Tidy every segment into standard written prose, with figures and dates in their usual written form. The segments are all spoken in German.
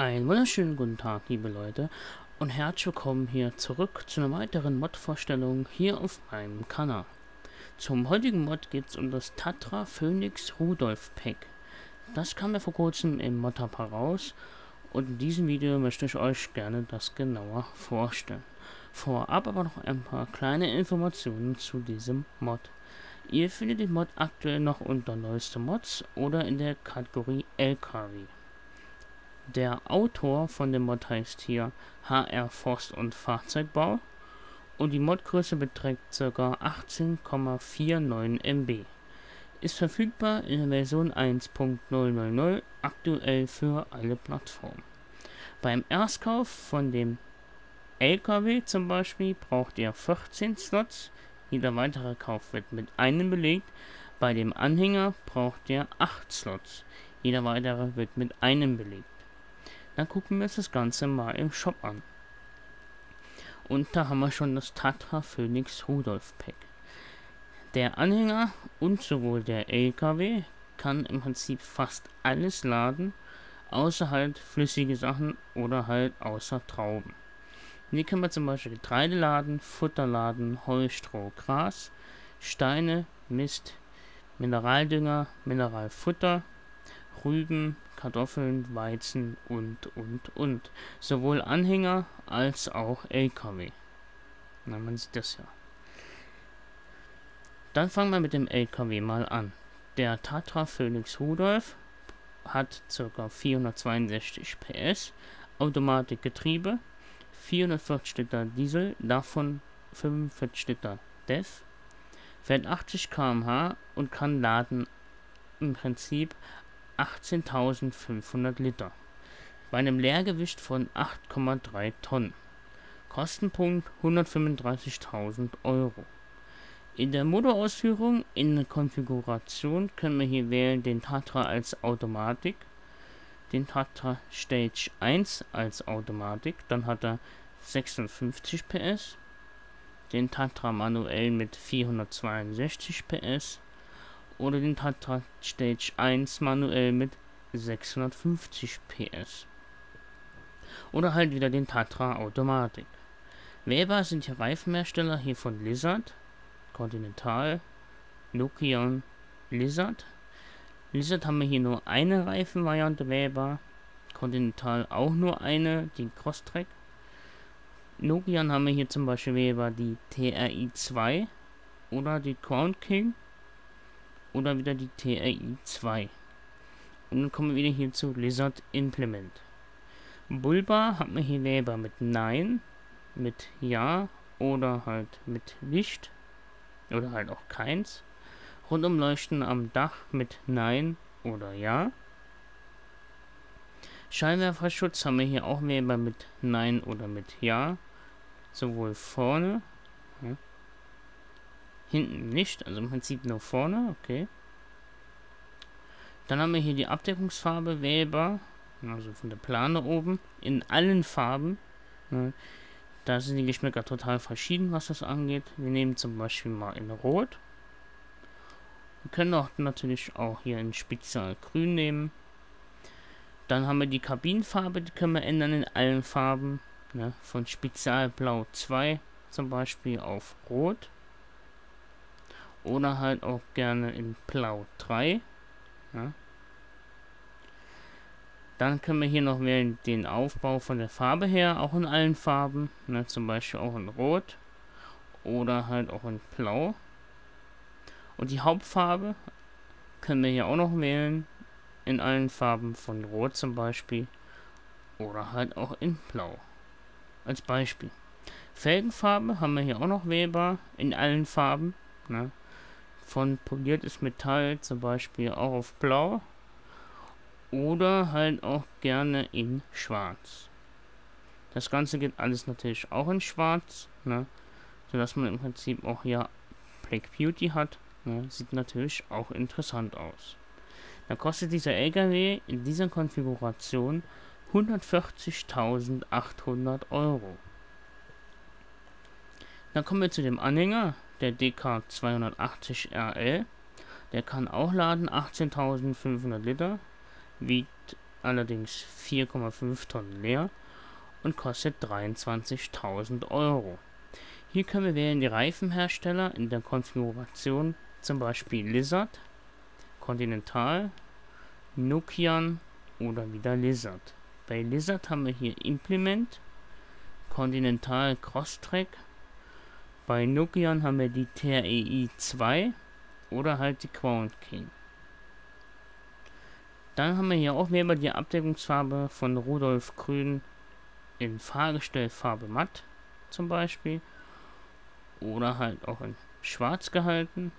Einen wunderschönen guten Tag, liebe Leute, und herzlich willkommen hier zurück zu einer weiteren Mod-Vorstellung hier auf meinem Kanal. Zum heutigen Mod geht es um das Tatra Phoenix Rudolf Pack. Das kam ja vor kurzem im Modhub heraus und in diesem Video möchte ich euch gerne das genauer vorstellen. Vorab aber noch ein paar kleine Informationen zu diesem Mod. Ihr findet den Mod aktuell noch unter neueste Mods oder in der Kategorie LKW. Der Autor von dem Mod heißt hier HR Forst und Fahrzeugbau und die Modgröße beträgt ca. 18,49 MB. Ist verfügbar in der Version 1.000, aktuell für alle Plattformen. Beim Erstkauf von dem LKW zum Beispiel braucht ihr 14 Slots, jeder weitere Kauf wird mit einem belegt, bei dem Anhänger braucht ihr 8 Slots, jeder weitere wird mit einem belegt. Dann gucken wir uns das Ganze mal im Shop an. Und da haben wir schon das Tatra Phoenix Rudolf Pack. Der Anhänger und sowohl der LKW kann im Prinzip fast alles laden, außer halt flüssige Sachen oder halt außer Trauben. Hier können wir zum Beispiel Getreide laden, Futter laden, Heu, Stroh, Gras, Steine, Mist, Mineraldünger, Mineralfutter, Rüben, Kartoffeln, Weizen und. Sowohl Anhänger als auch LKW. Na, man sieht das ja. Dann fangen wir mit dem LKW mal an. Der Tatra Phoenix Rudolf hat ca. 462 PS, Automatikgetriebe, 440 Liter Diesel, davon 45 Liter DEF, fährt 80 km/h und kann laden im Prinzip 18.500 Liter, bei einem Leergewicht von 8,3 Tonnen, Kostenpunkt 135.000 Euro. In der Motorausführung, in der Konfiguration können wir hier wählen den Tatra als Automatik, den Tatra Stage 1 als Automatik, dann hat er 56 PS, den Tatra manuell mit 462 PS, oder den Tatra Stage 1 manuell mit 650 PS. Oder halt wieder den Tatra Automatik. Wählbar sind die Reifenhersteller hier von Lizard, Continental, Nokian, Lizard. Lizard haben wir hier nur eine Reifenvariante wählbar, Continental auch nur eine, die Crosstrack. Nokian haben wir hier zum Beispiel wählbar die TRI 2 oder die Crown King. Oder wieder die TRI 2. Und dann kommen wir wieder hier zu Lizard Implement. Bullbar hat man hier wählbar mit Nein, mit Ja oder halt mit Nicht oder halt auch keins. Rundumleuchten am Dach mit Nein oder Ja. Scheinwerferschutz haben wir hier auch wählbar mit Nein oder mit Ja. Sowohl vorne. Hinten nicht, also im Prinzip nur vorne, okay. Dann haben wir hier die Abdeckungsfarbe wählbar, also von der Plane oben, in allen Farben. Da sind die Geschmäcker total verschieden, was das angeht. Wir nehmen zum Beispiel mal in Rot. Wir können auch natürlich auch hier in Spezialgrün nehmen. Dann haben wir die Kabinenfarbe, die können wir ändern in allen Farben. Von Spezialblau 2 zum Beispiel auf Rot. Oder halt auch gerne in Blau 3. Ja. Dann können wir hier noch wählen den Aufbau von der Farbe her, auch in allen Farben. Ne, zum Beispiel auch in Rot. Oder halt auch in Blau. Und die Hauptfarbe können wir hier auch noch wählen. In allen Farben, von Rot zum Beispiel. Oder halt auch in Blau. Als Beispiel. Felgenfarbe haben wir hier auch noch wählbar. In allen Farben. Ne. Von poliertes Metall zum Beispiel auch auf Blau oder halt auch gerne in Schwarz. Das Ganze geht alles natürlich auch in Schwarz, ne, sodass man im Prinzip auch hier Black Beauty hat. Ne, sieht natürlich auch interessant aus. Da kostet dieser LKW in dieser Konfiguration 140.800 Euro. Dann kommen wir zu dem Anhänger, der DK 280 RL. Der kann auch laden, 18.500 Liter, wiegt allerdings 4,5 Tonnen leer und kostet 23.000 Euro. Hier können wir wählen die Reifenhersteller in der Konfiguration, zum Beispiel Lizard, Continental, Nokian oder wieder Lizard. Bei Lizard haben wir hier Implement, Continental Crosstrack, bei Nokian haben wir die TREI 2 oder halt die Crown King. Dann haben wir hier auch wieder die Abdeckungsfarbe von Rudolf Grün in Fahrgestellfarbe matt zum Beispiel oder halt auch in schwarz gehalten.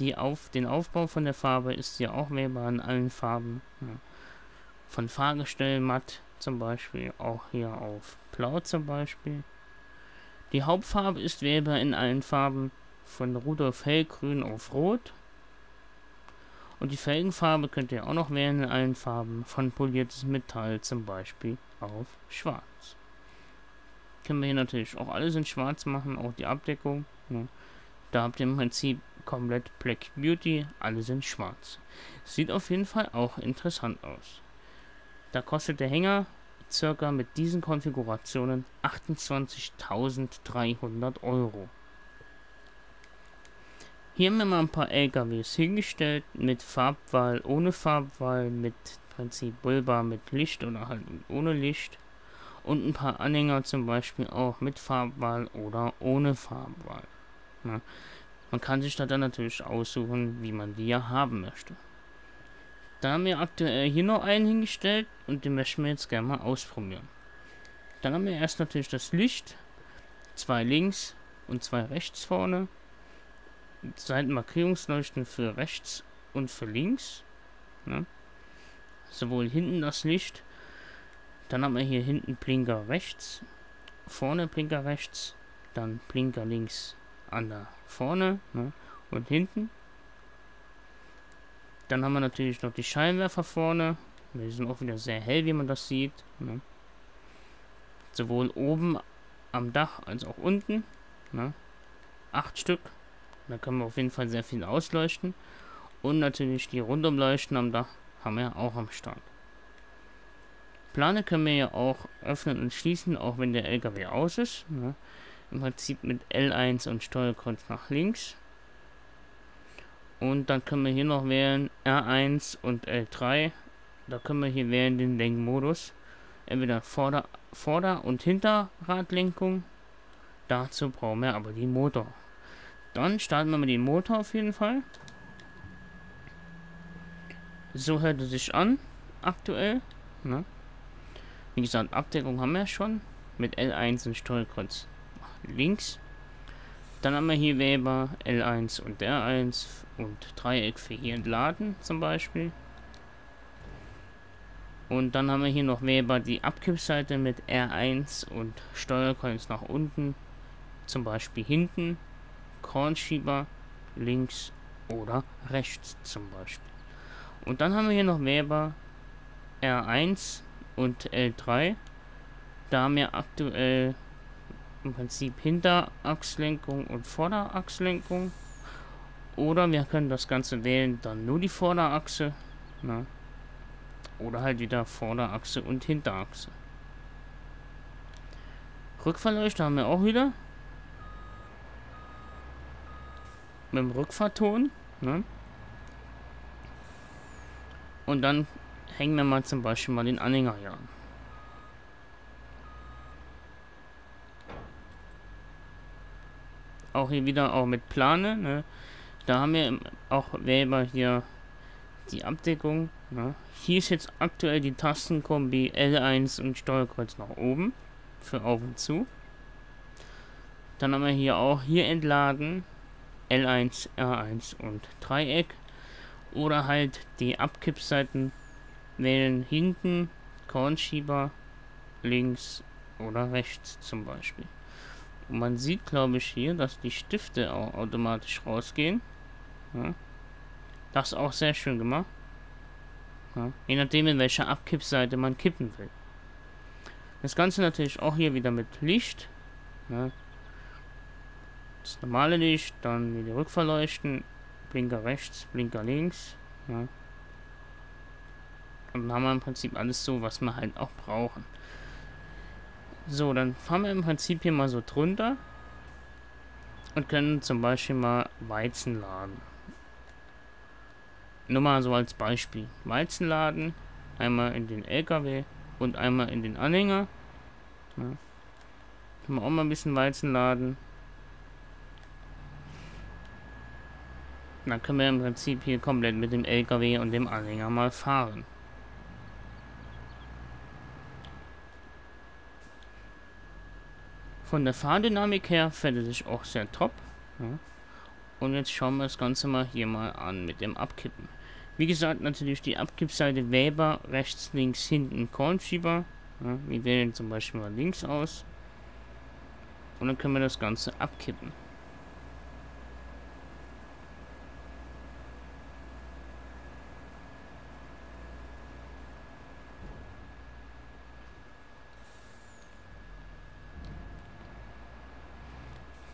Den Aufbau von der Farbe ist hier auch wählbar in allen Farben. Ja. Von Fahrgestell matt zum Beispiel, auch hier auf blau zum Beispiel. Die Hauptfarbe ist wählbar in allen Farben, von Rudolf hellgrün auf rot. Und die Felgenfarbe könnt ihr auch noch wählen in allen Farben, von poliertes Metall zum Beispiel auf schwarz. Können wir hier natürlich auch alles in schwarz machen, auch die Abdeckung. Ja. Da habt ihr im Prinzip komplett Black Beauty, alles in schwarz. Sieht auf jeden Fall auch interessant aus. Da kostet der Hänger circa mit diesen Konfigurationen 28.300 Euro. Hier haben wir mal ein paar LKWs hingestellt, mit Farbwahl, ohne Farbwahl, mit Prinzip Bullbar mit Licht oder halt ohne Licht. Und ein paar Anhänger zum Beispiel auch mit Farbwahl oder ohne Farbwahl. Ja. Man kann sich da dann natürlich aussuchen, wie man die ja haben möchte. Da haben wir aktuell hier noch einen hingestellt und den möchten wir jetzt gerne mal ausprobieren. Dann haben wir erst natürlich das Licht, zwei links und zwei rechts vorne. Seitenmarkierungsleuchten für rechts und für links. Ne? Sowohl hinten das Licht. Dann haben wir hier hinten Blinker rechts, vorne Blinker rechts, dann Blinker links an der vorne, ne? Und hinten. Dann haben wir natürlich noch die Scheinwerfer vorne. Die sind auch wieder sehr hell, wie man das sieht. Ne? Sowohl oben am Dach als auch unten. Ne? 8 Stück. Da können wir auf jeden Fall sehr viel ausleuchten. Und natürlich die Rundumleuchten am Dach haben wir auch am Start. Plane können wir ja auch öffnen und schließen, auch wenn der LKW aus ist. Ne? Im Prinzip mit L1 und Steuerkreuz nach links. Und dann können wir hier noch wählen R1 und L3. Da können wir hier wählen den Lenkmodus. Entweder Vorder- und Hinterradlenkung. Dazu brauchen wir aber den Motor. Dann starten wir mit dem Motor auf jeden Fall. So hört es sich an, aktuell. Ne? Wie gesagt, Abdeckung haben wir schon. Mit L1 und Steuerkreuz links. Dann haben wir hier wählbar L1 und R1 und Dreieck für hier entladen zum Beispiel. Und dann haben wir hier noch wählbar die Abkippseite mit R1 und Steuerkreuz nach unten, zum Beispiel hinten, Kornschieber links oder rechts zum Beispiel. Und dann haben wir hier noch wählbar R1 und L3. Da haben wir aktuell im Prinzip Hinterachslenkung und Vorderachslenkung. Oder wir können das Ganze wählen, dann nur die Vorderachse. Ne? Oder halt wieder Vorderachse und Hinterachse. Rückfahrleuchte haben wir auch wieder. Mit dem Rückfahrton. Ne? Und dann hängen wir mal zum Beispiel mal den Anhänger hier an. Auch hier wieder auch mit Plane, ne? Da haben wir auch wählbar hier die Abdeckung, ne? Hier ist jetzt aktuell die Tastenkombi L1 und Steuerkreuz nach oben für auf und zu. Dann haben wir hier auch hier entladen L1, R1 und Dreieck oder halt die Abkippseiten wählen hinten, Kornschieber links oder rechts zum Beispiel. Und man sieht, glaube ich, hier, dass die Stifte auch automatisch rausgehen. Ja. Das ist auch sehr schön gemacht. Ja. Je nachdem, in welcher Abkippseite man kippen will. Das Ganze natürlich auch hier wieder mit Licht. Ja. Das normale Licht, dann wieder Rückfahrleuchten, Blinker rechts, Blinker links. Ja. Und dann haben wir im Prinzip alles so, was wir halt auch brauchen. So, dann fahren wir im Prinzip hier mal so drunter und können zum Beispiel mal Weizen laden. Nur mal so als Beispiel. Weizen laden, einmal in den LKW und einmal in den Anhänger. Ja. Können wir auch mal ein bisschen Weizen laden. Dann können wir im Prinzip hier komplett mit dem LKW und dem Anhänger mal fahren. Von der Fahrdynamik her fährt es sich auch sehr top. Ja. Und jetzt schauen wir das Ganze mal hier mal an mit dem Abkippen. Wie gesagt, natürlich die Abkippseite Weber, rechts, links, hinten Kornschieber. Ja. Wir wählen zum Beispiel mal links aus. Und dann können wir das Ganze abkippen.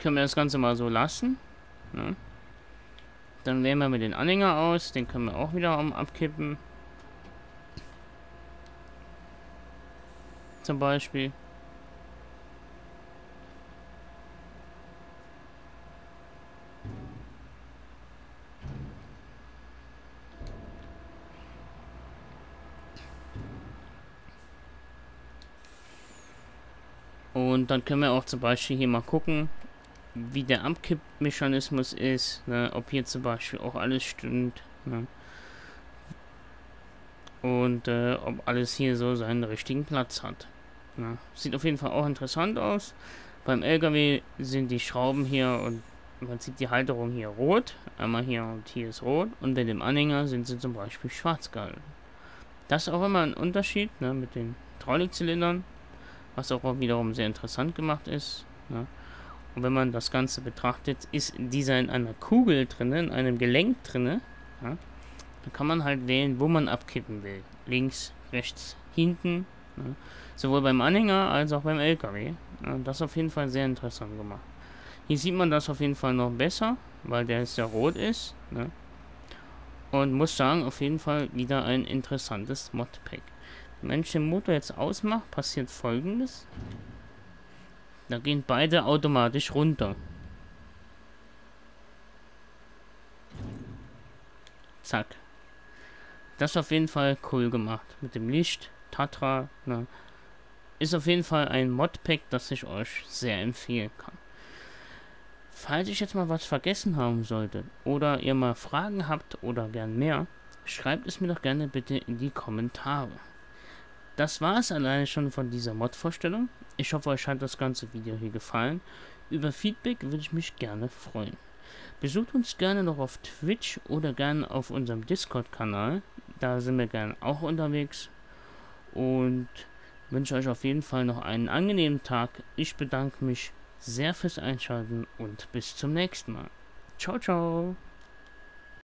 Können wir das Ganze mal so lassen. Ne? Dann wählen wir mit den Anhänger aus. Den können wir auch wieder abkippen. Zum Beispiel. Und dann können wir auch zum Beispiel hier mal gucken, wie der Abkippmechanismus ist, ne? Ob hier zum Beispiel auch alles stimmt, ne? Und ob alles hier so seinen richtigen Platz hat, ne? Sieht auf jeden Fall auch interessant aus. Beim LKW sind die Schrauben hier und man sieht die Halterung hier rot, einmal hier und hier ist rot, und bei dem Anhänger sind sie zum Beispiel schwarz gehalten. Das ist auch immer ein Unterschied, ne? Mit den Hydraulikzylindern, was auch wiederum sehr interessant gemacht ist, ne? Und wenn man das Ganze betrachtet, ist dieser in einer Kugel drin, in einem Gelenk drin. Ja? Dann kann man halt wählen, wo man abkippen will. Links, rechts, hinten. Ja? Sowohl beim Anhänger als auch beim LKW. Ja? Das ist auf jeden Fall sehr interessant gemacht. Hier sieht man das auf jeden Fall noch besser, weil der jetzt ja rot ist. Ja? Und muss sagen, auf jeden Fall wieder ein interessantes Modpack. Wenn ich den Motor jetzt ausmache, passiert Folgendes. Da gehen beide automatisch runter. Zack. Das ist auf jeden Fall cool gemacht. Mit dem Licht, Tatra. Ne? Ist auf jeden Fall ein Modpack, das ich euch sehr empfehlen kann. Falls ich jetzt mal was vergessen haben sollte oder ihr mal Fragen habt oder gern mehr, schreibt es mir doch gerne bitte in die Kommentare. Das war es alleine schon von dieser Mod-Vorstellung. Ich hoffe, euch hat das ganze Video hier gefallen. Über Feedback würde ich mich gerne freuen. Besucht uns gerne noch auf Twitch oder gerne auf unserem Discord-Kanal. Da sind wir gerne auch unterwegs. Und wünsche euch auf jeden Fall noch einen angenehmen Tag. Ich bedanke mich sehr fürs Einschalten und bis zum nächsten Mal. Ciao, ciao!